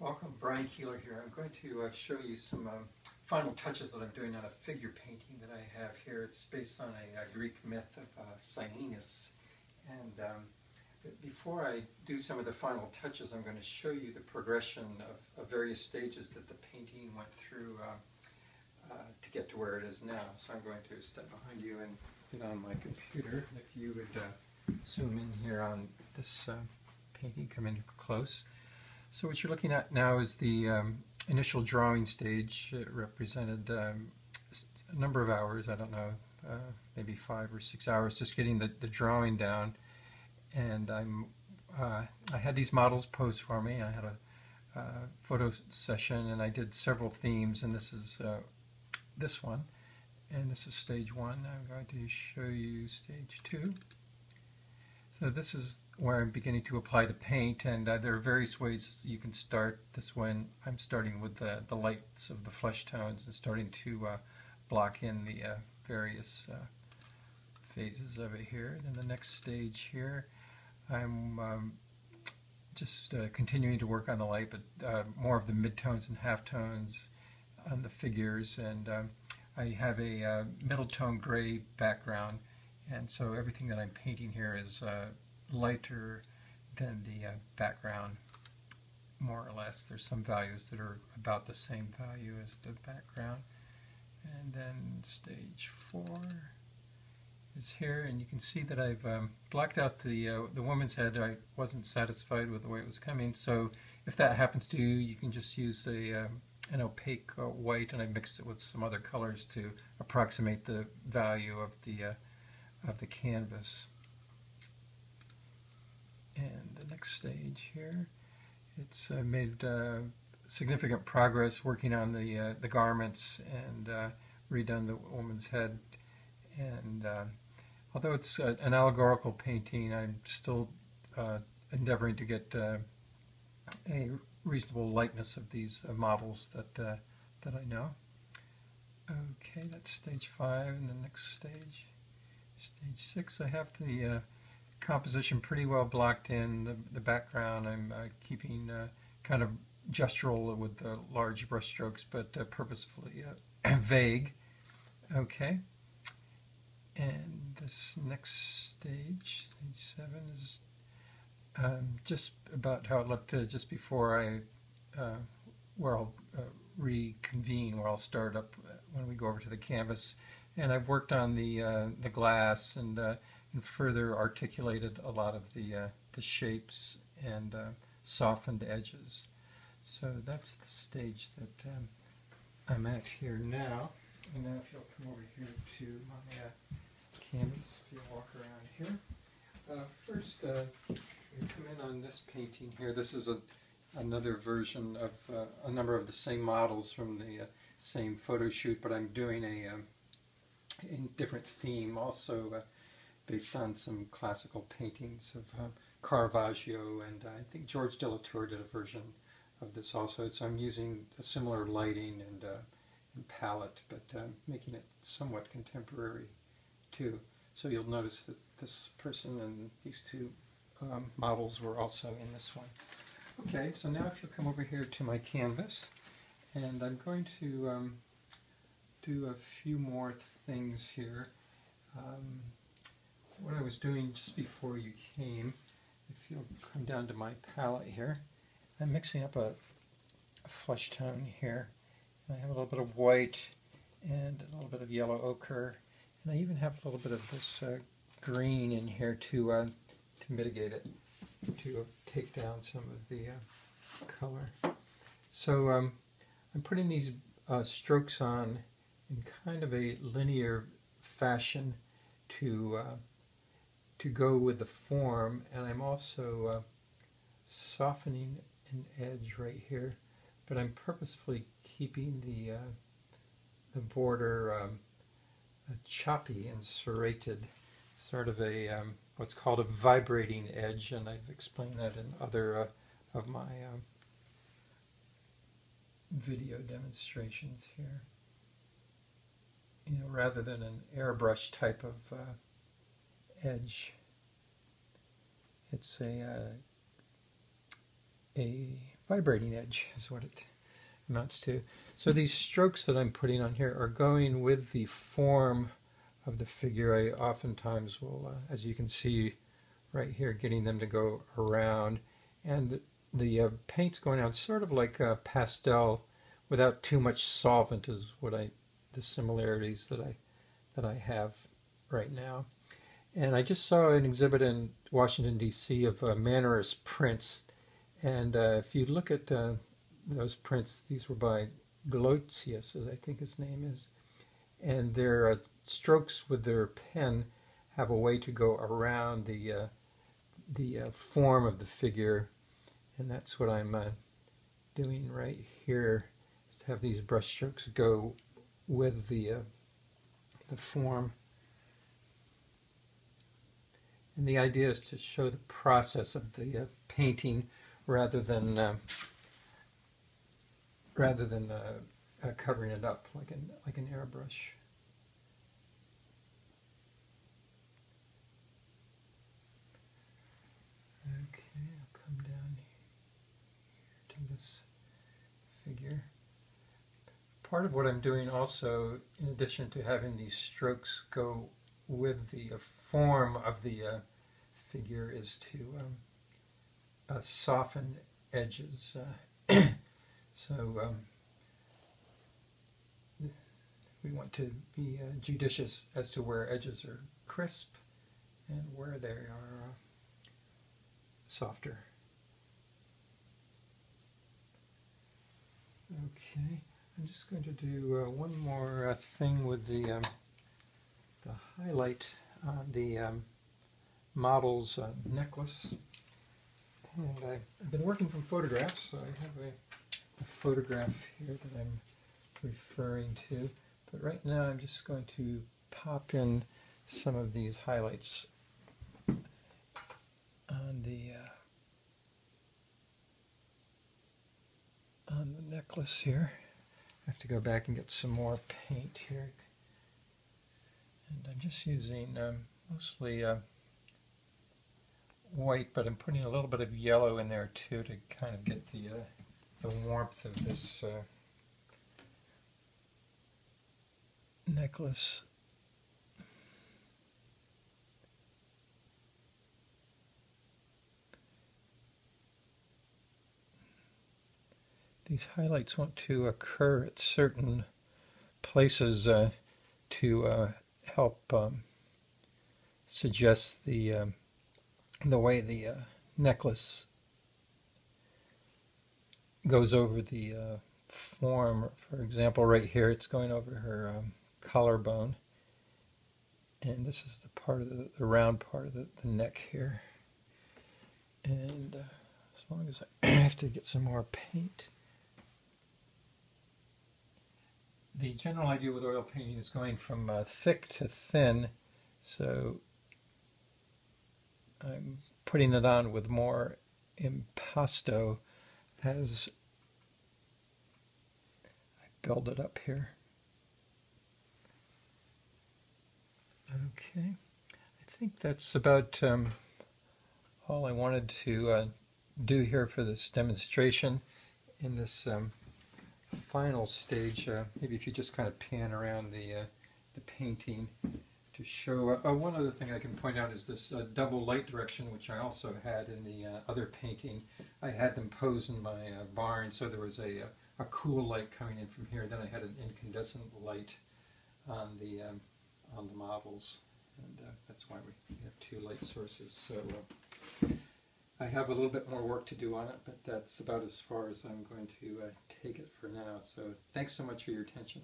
Welcome, Brian Keeler here. I'm going to show you some final touches that I'm doing on a figure painting that I have here. It's based on a Greek myth of Silenus. And before I do some of the final touches, I'm going to show you the progression of various stages that the painting went through to get to where it is now. So I'm going to step behind you and get on my computer. If you would zoom in here on this painting, come in close. So what you're looking at now is the initial drawing stage. It represented a number of hours, I don't know, maybe 5 or 6 hours, just getting the drawing down. And I had these models posed for me. I had a photo session, and I did several themes, and this is this one. And this is stage one. I'm going to show you stage two. So this is where I'm beginning to apply the paint, and there are various ways you can start this one. I'm starting with the lights of the flesh tones and starting to block in the various phases of it here. Then the next stage here, I'm just continuing to work on the light, but more of the midtones and halftones on the figures, and I have a middle tone gray background. And so everything that I'm painting here is lighter than the background, more or less. There's some values that are about the same value as the background. And then stage four is here, and you can see that I've blocked out the woman's head. I wasn't satisfied with the way it was coming, so if that happens to you, you can just use an opaque white, and I mixed it with some other colors to approximate the value of the canvas. And the next stage here, it's made significant progress working on the garments and redone the woman's head. And although it's an allegorical painting, I'm still endeavoring to get a reasonable likeness of these models that I know. Okay, that's stage five, and the next stage. Stage six, I have the composition pretty well blocked in. The background I'm keeping kind of gestural with the large brush strokes, but purposefully vague. Okay. And this next stage, stage seven, is just about how it looked just before I, where I'll reconvene, where I'll start up when we go over to the canvas. And I've worked on the glass and further articulated a lot of the shapes and softened edges. So that's the stage that I'm at here now. And now if you'll come over here to my canvas, if you'll walk around here. First, you come in on this painting here. This is another version of a number of the same models from the same photo shoot, but I'm doing a different theme, also based on some classical paintings of Caravaggio, and I think George de la Tour did a version of this also. So I'm using a similar lighting and palette, but making it somewhat contemporary too. So you'll notice that this person and these two models were also in this one. Okay, so now if you'll come over here to my canvas, and I'm going to do a few more things here. What I was doing just before you came, if you'll come down to my palette here, I'm mixing up a flesh tone here. And I have a little bit of white and a little bit of yellow ochre, and I even have a little bit of this green in here to mitigate it, to take down some of the color. So I'm putting these strokes on in kind of a linear fashion to go with the form, and I'm also softening an edge right here, but I'm purposefully keeping the border choppy and serrated, sort of a what's called a vibrating edge, and I've explained that in other of my video demonstrations here. You know, rather than an airbrush type of edge, it's a vibrating edge is what it amounts to. So these strokes that I'm putting on here are going with the form of the figure. I oftentimes will, as you can see right here, getting them to go around, and the paint's going out sort of like a pastel without too much solvent is what the similarities that I have right now. And I just saw an exhibit in Washington, D.C. of Mannerist prints, and if you look at those prints, these were by Glotzius, I think his name is, and their strokes with their pen have a way to go around the form of the figure, and that's what I'm doing right here, is to have these brush strokes go with the form. And the idea is to show the process of the painting rather than covering it up like an airbrush. Okay, I'll come down here to this figure. Part of what I'm doing also, in addition to having these strokes go with the form of the figure, is to soften edges. So we want to be judicious as to where edges are crisp and where they are softer. Okay, I'm just going to do one more thing with the highlight on the model's necklace. And I've been working from photographs, so I have a photograph here that I'm referring to. But right now I'm just going to pop in some of these highlights on the necklace here. I have to go back and get some more paint here. And I'm just using mostly white, but I'm putting a little bit of yellow in there too to kind of get the warmth of this necklace. These highlights want to occur at certain places to help suggest the way the necklace goes over the form. For example, right here it's going over her collarbone, and this is the part of the round part of the neck here. And as long as I have to get some more paint. The general idea with oil painting is going from thick to thin, so I'm putting it on with more impasto as I build it up here. Okay, I think that's about all I wanted to do here for this demonstration. In this final stage, maybe if you just kind of pan around the painting to show. One other thing I can point out is this double light direction, which I also had in the other painting. I had them posed in my barn, so there was a cool light coming in from here. Then I had an incandescent light on the models, and that's why we have two light sources. So I have a little bit more work to do on it, but that's about as far as I'm going to take it for now. So thanks so much for your attention.